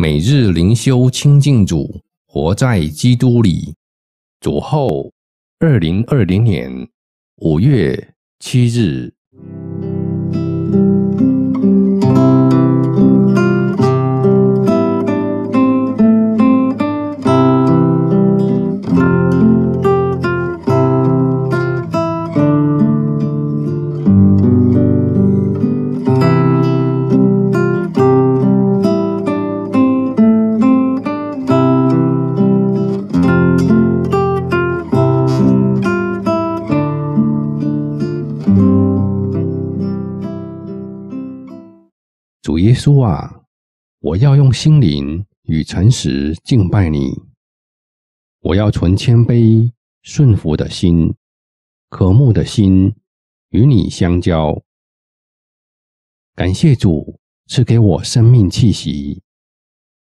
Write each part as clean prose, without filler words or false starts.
每日灵修亲近主，活在基督里。主后2020年5月7日。主耶稣啊，我要用心灵与诚实敬拜你。我要存谦卑、顺服的心、渴慕的心，与你相交。感谢主赐给我生命气息，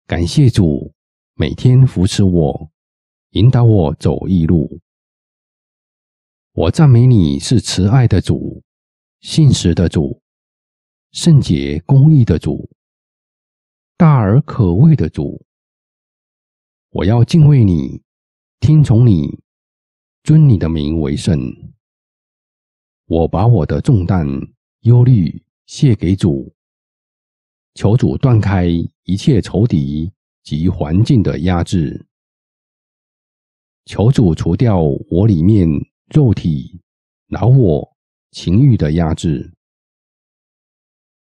感谢主每天扶持我，引导我走义路。我赞美你是慈爱的主、信实的主、圣洁公义的主，大而可畏的主。我要敬畏你，听从你，尊你的名为圣。我把我的重担、忧虑卸给主，求主断开一切仇敌及环境的压制，求主除掉我里面肉体、老我、情欲的压制，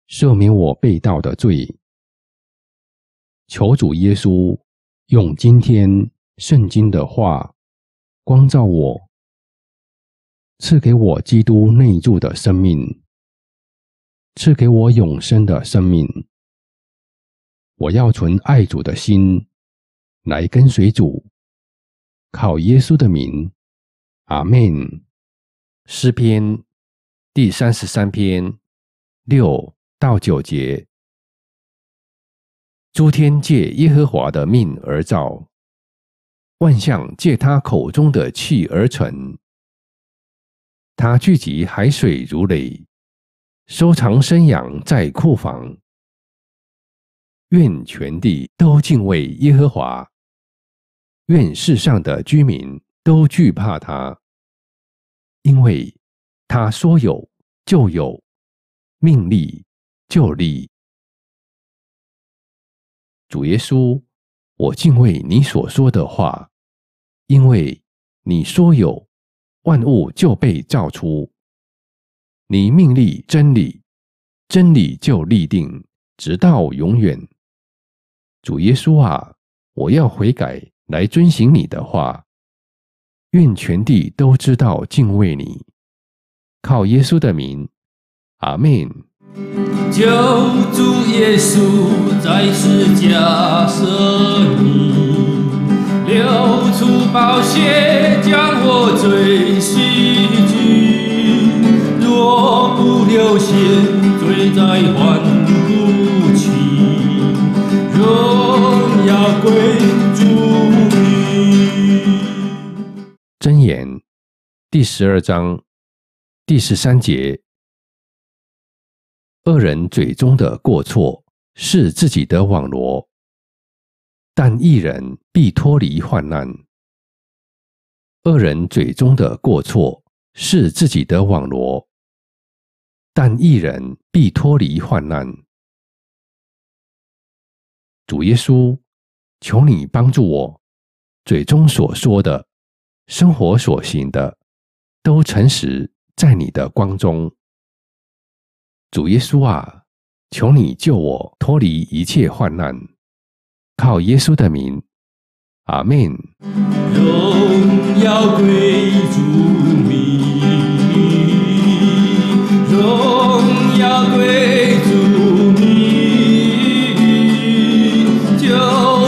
赦免我被盗的罪。求主耶稣用今天圣经的话光照我，赐给我基督内住的生命，赐给我永生的生命。我要存爱主的心来跟随主，靠耶稣的名。阿们。诗篇第33篇6到9节。诸天借耶和华的命而造，万象借他口中的气而成。他聚集海水如垒，收藏生养在库房。愿全地都敬畏耶和华，愿世上的居民都惧怕他，因为他说有就有，命立就立。主耶稣，我敬畏你所说的话，因为你说有，万物就被造出。你命立真理，真理就立定，直到永远。主耶稣啊，我要悔改来遵行你的话。愿全地都知道敬畏你。靠耶稣的名。阿们。救主耶稣在十字架舍命，流出宝血将我罪洗去。若不流血，罪债还不起。荣耀归主名。箴言第12章第13节。恶人嘴中的过错是自己的网罗，但义人必脱离患难。恶人嘴中的过错是自己的网罗，但义人必脱离患难。主耶稣，求你帮助我，嘴中所说的，生活所行的，都诚实在你的光中。主耶稣啊，求你救我脱离一切患难。靠耶稣的名。阿们。荣耀归主名，荣耀归主名，救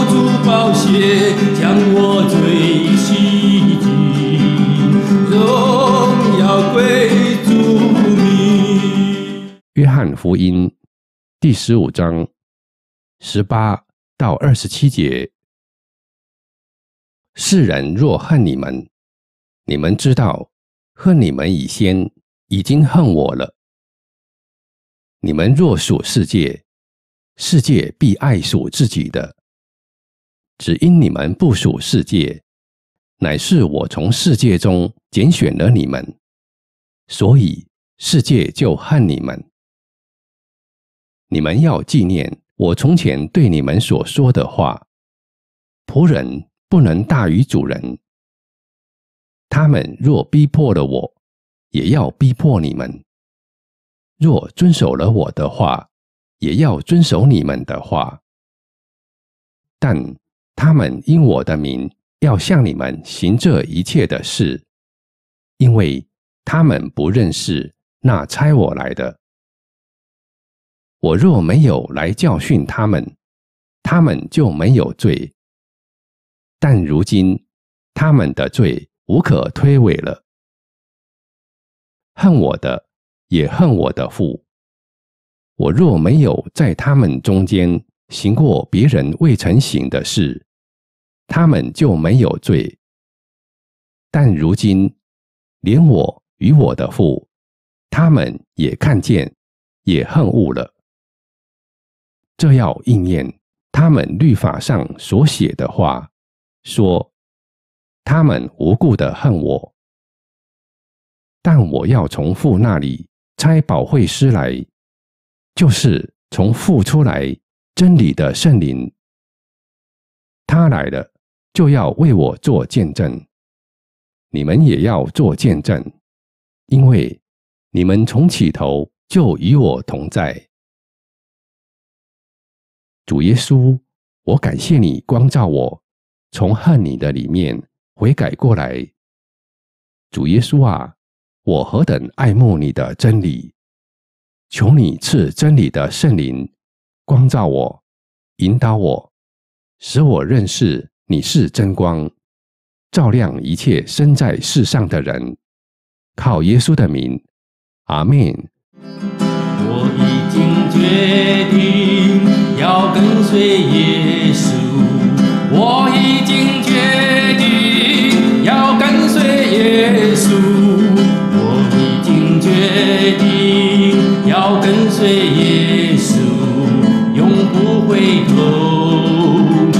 主宝血将我罪洗净，荣耀归主名。约翰福音第15章18到27节。世人若恨你们，你们知道，恨你们以先，已经恨我了。你们若属世界，世界必爱属自己的。只因你们不属世界，乃是我从世界中拣选了你们，所以世界就恨你们。你们要纪念我从前对你们所说的话：仆人不能大于主人。他们若逼迫了我，也要逼迫你们；若遵守了我的话，也要遵守你们的话。但他们因我的名要向你们行这一切的事，因为他们不认识那差我来的。我若没有来教训他们，他们就没有罪。但如今他们的罪无可推诿了。恨我的，也恨我的父。我若没有在他们中间行过别人未曾行的事，他们就没有罪。但如今，连我与我的父，他们也看见，也恨恶了。这要应验他们律法上所写的话，说：他们无故的恨我。但我要从父那里差保惠师来，就是从父出来真理的圣灵。他来了，就要为我做见证。你们也要做见证，因为你们从起头就与我同在。主耶稣，我感谢你光照我，从恨你的里面悔改过来。主耶稣啊，我何等爱慕你的真理！求你赐真理的圣灵光照我，引导我，使我认识你是真光，照亮一切身在世上的人。靠耶稣的名，阿们。我已经决定要跟随耶稣，我已经决定要跟随耶稣，我已经决定要跟随耶稣，永不回头。